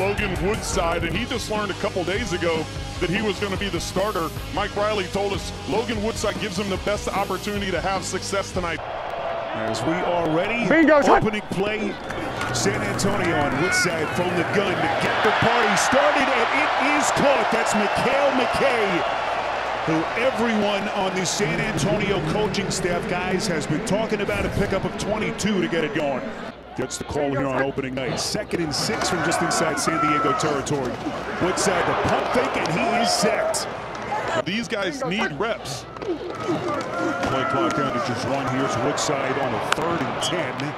Logan Woodside, and he just learned a couple days ago that he was going to be the starter. Mike Riley told us Logan Woodside gives him the best opportunity to have success tonight. As we are ready, opening play, San Antonio on Woodside from the gun to get the party started, and it is caught. That's Mikhail McKay, who everyone on the San Antonio coaching staff, guys, has been talking about. A pickup of 22 to get it going. Gets the call here on opening night. 2nd and 6 from just inside San Diego territory. Woodside the pump fake, and he is sacked. These guys need reps. Play clock down to just 1. Here's Woodside on a 3rd and 10.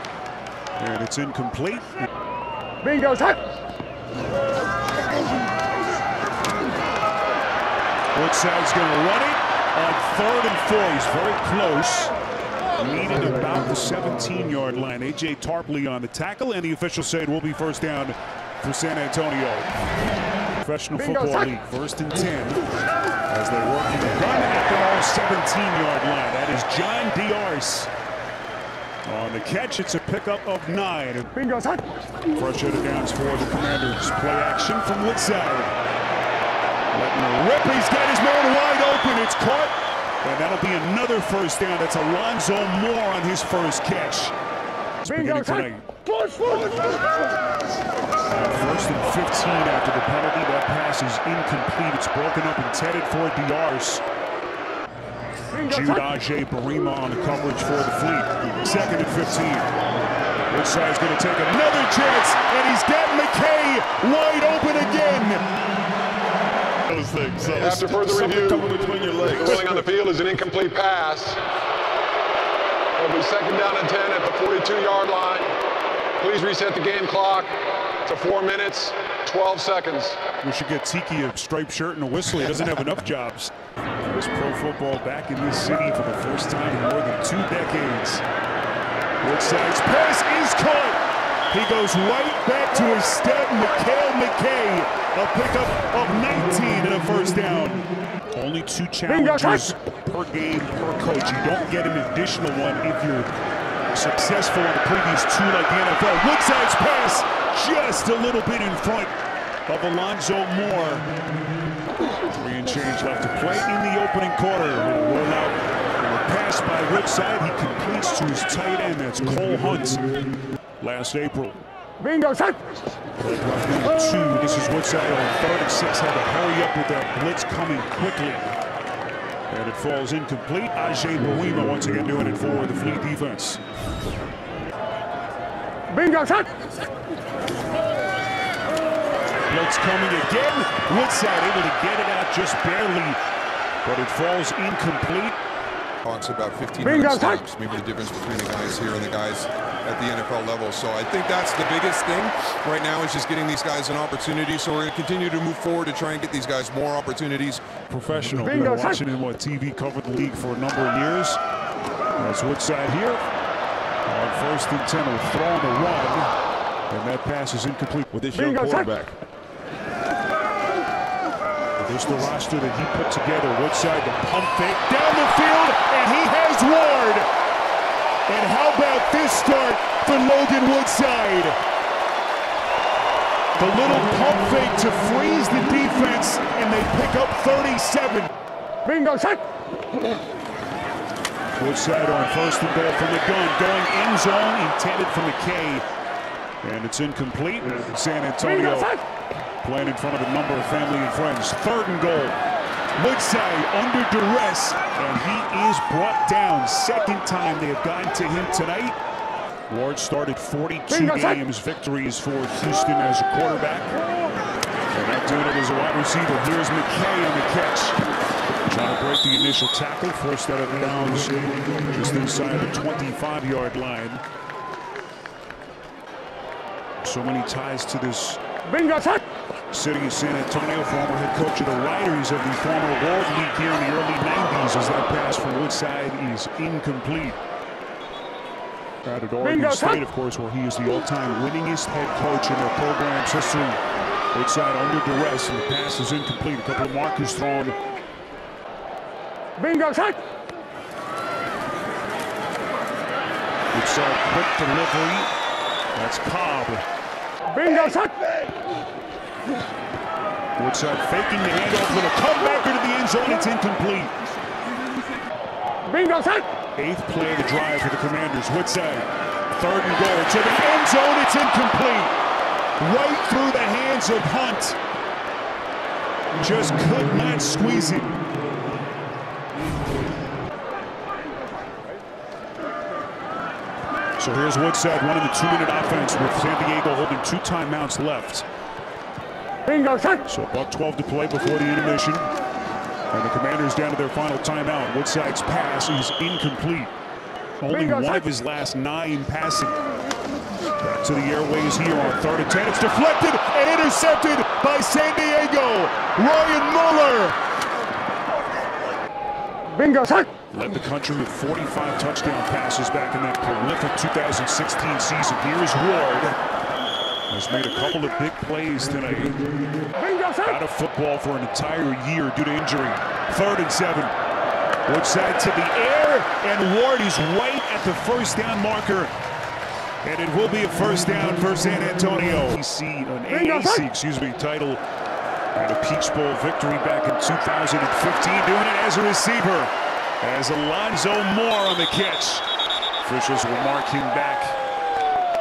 And it's incomplete. Bingo time. Woodside's going to run it on 3rd and 4. He's very close. Needed about the 17-yard line. AJ Tarpley on the tackle, and the officials say it will be first down for San Antonio. Professional Football League, 1st and 10. As they work in the run at their 17-yard line. That is John D'Arcs. On the catch, it's a pickup of 9. Fresh head of downs for the Commanders. Play action from Woodside. Letting the rip, he's got his man wide open, it's caught, and that'll be another first down. That's Alonzo Moore on his first catch. First and 15 after the penalty. That pass is incomplete. It's broken up and headed for D'Arcs. Jude Ajay Barima on the coverage for the Fleet. 2nd and 15. Woodside's going to take another chance, and he's got McKay wide open again. Those things. So after further review, between your legs. The ruling on the field is an incomplete pass. It'll be 2nd down and 10 at the 42-yard line. Please reset the game clock to 4 minutes, 12 seconds. We should get Tiki a striped shirt and a whistle. He doesn't have enough jobs. There's pro football back in this city for the first time in more than 2 decades. Woodside's pass is caught. He goes right back to his step. Mikhail McKay, a pickup of 19 and a first down. Only 2 challenges per game per coach. You don't get an additional one if you're successful in the previous 2 like the NFL. Woodside's pass just a little bit in front of Alonzo Moore. 3 and change left to play in the opening quarter. We'll roll out a pass by Woodside. He completes to his tight end. That's Cole Hunt. Last April. Bingo, set. 2. This is Woodside on 3rd and 6. Had to hurry up with that blitz coming quickly. And it falls incomplete. Ajay Barima once again doing it for the Fleet defense. Bingo, set. Blitz coming again. Woodside able to get it out just barely. But it falls incomplete. Talks about 15 times, maybe the difference between the guys here and the guys at the NFL level. So I think that's the biggest thing right now, is just getting these guys an opportunity. So we're going to continue to move forward to try and get these guys more opportunities. Professional. We've been watching him on TV, covered the league for a number of years. That's Woodside here. On 1st and 10, will throw the run, and that pass is incomplete with this young quarterback. There's the roster that he put together. Woodside the pump fake down the field, and he has Ward. And how about this start for Logan Woodside? The little pump fake to freeze the defense, and they pick up 37. Bingo set. Woodside on 1st and goal from the gun, going end zone, intended for McKay, and it's incomplete. San Antonio playing in front of a number of family and friends. 3rd and goal. Woodside under duress, and he is brought down. 2nd time they have gotten to him tonight. Ward started 42 games, victories for Houston as a quarterback. And not doing it as a wide receiver. Here's McKay on the catch. Trying to break the initial tackle. Forced out of bounds just inside the 25-yard line. So many ties to this city of San Antonio. Former head coach of the Riders of the former World League here in the early 90s, as that pass from Woodside is incomplete. Out at Oregon State, of course, where he is the all-time winningest head coach in their program's history. Woodside under duress, and the pass is incomplete. A couple of markers thrown. Bingo shot. Woodside quick delivery. That's Cobb. Bingo shot. Woodside faking the handoff with a comebacker to the end zone. It's incomplete. Bingo, set. Eighth play of the drive for the Commanders. Woodside, third and goal to the end zone. It's incomplete. Right through the hands of Hunt. Just could not squeeze it. So here's Woodside running the two-minute offense with San Diego holding two timeouts left. Bingo, shot. So about 12 to play before the intermission. And the Commanders down to their final timeout. Woodside's pass is incomplete. Only Bingo, one shot. Of his last 9 passing. Back to the airways here on 3rd and 10. It's deflected and intercepted by San Diego. Ryan Muller. Bingo, shot. Led the country with 45 touchdown passes back in that prolific 2016 season. Here's Ward. Has made a couple of big plays tonight. Out of football for an entire year due to injury. 3rd and 7. Woodside to the air, and Ward is right at the first down marker. And it will be a first down for San Antonio. An AAC title and a Peach Bowl victory back in 2015. Doing it as a receiver. As Alonzo Moore on the catch. Officials will mark him back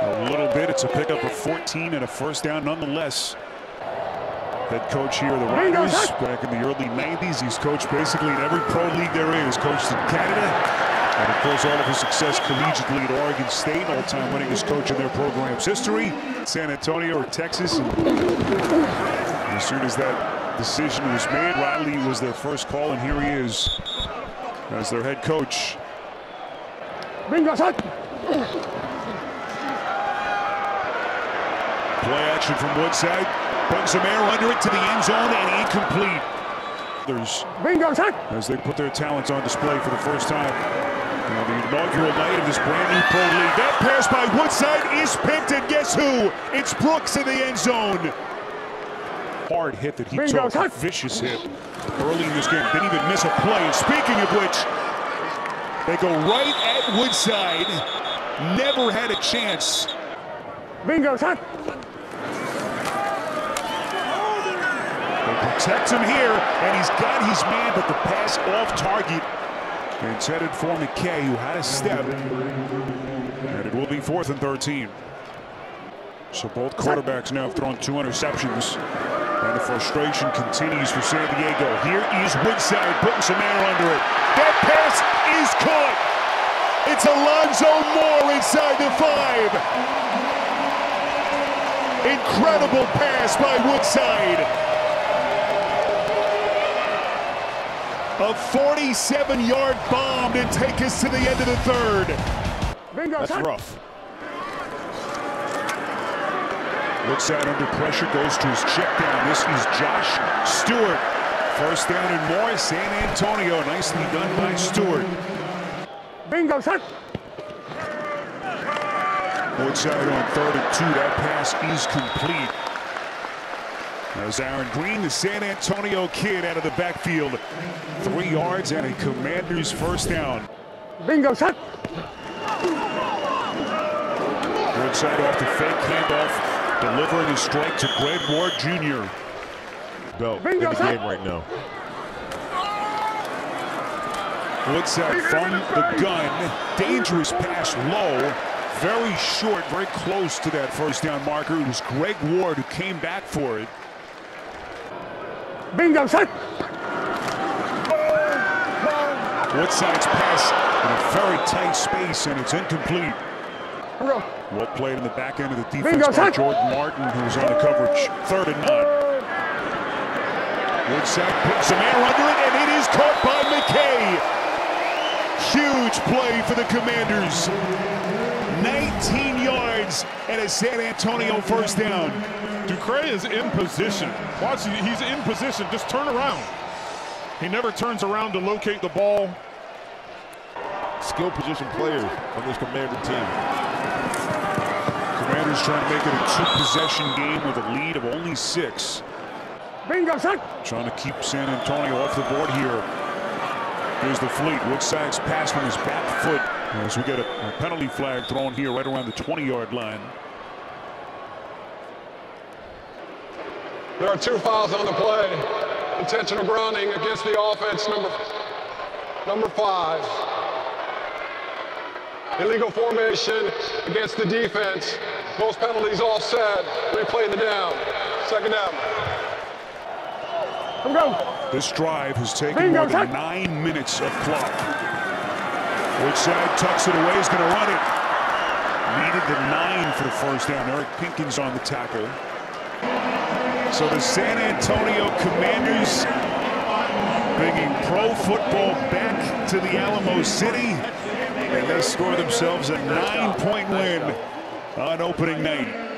a little bit. It's a pickup of 14 and a first down nonetheless. Head coach here, the Riders, back in the early 90s. He's coached basically in every pro league there is. Coached in Canada. And of course, all of his success collegiately at Oregon State. All-time winningest coach in their program's history. San Antonio or Texas. And as soon as that decision was made, Riley was their first call, and here he is. As their head coach. Bingo, shot. Play action from Woodside. Bunch of air under it to the end zone and incomplete. There's Bingo, shot. As they put their talents on display for the first time. Now the inaugural night of this brand new pro league. That pass by Woodside is picked, and guess who? It's Brooks in the end zone. Hard hit that he took, a vicious hit early in this game. Didn't even miss a play. And speaking of which, they go right at Woodside. Never had a chance. Bingo, shot. They protect him here, and he's got his man, but the pass off target. And it's headed for McKay, who had a step. And it will be 4th and 13. So both quarterbacks now have thrown 2 interceptions. And the frustration continues for San Diego. Here is Woodside putting some air under it. That pass is caught. It's Alonzo Moore inside the 5. Incredible pass by Woodside. A 47-yard bomb to take us to the end of the 3rd. That's rough. Woodside under pressure, goes to his check down. This is Josh Stewart. First down and more, San Antonio. Nicely done by Stewart. Bingo, shot. Woodside on 3rd and 2. That pass is complete. As Aaron Green, the San Antonio kid, out of the backfield. 3 yards and a Commander's first down. Bingo, shot. Woodside off the fake handoff. Delivering a strike to Greg Ward Jr. Belt in the game right now. Woodside from the gun. Dangerous pass low. Very short, very close to that first down marker. It was Greg Ward who came back for it. Bingo, shot. Woodside's pass in a very tight space, and it's incomplete. Well played in the back end of the defense by Jordan Martin, who's on the coverage. 3rd and 9. Woodside puts some air under it, and it is caught by McKay. Huge play for the Commanders. 19 yards and a San Antonio first down. Ducre is in position. Watch, he's in position. Just turn around. He never turns around to locate the ball. Skill position players on this Commander team. Commanders trying to make it a 2-possession game with a lead of only 6. Bingo, shot. Trying to keep San Antonio off the board here. Here's the Fleet. Woodside's pass from his back foot. As we get a penalty flag thrown here right around the 20-yard line. There are two fouls on the play. Intentional grounding against the offense, number five. Illegal formation against the defense. Most penalties offset. Replay the down. Second down. Come go. This drive has taken more than 9 minutes of clock. Woodside tucks it away. He's going to run it. Needed the 9 for the first down. Eric Pinkins on the tackle. So the San Antonio Commanders bringing pro football back to the Alamo City, and they score themselves a 9-point win on opening night.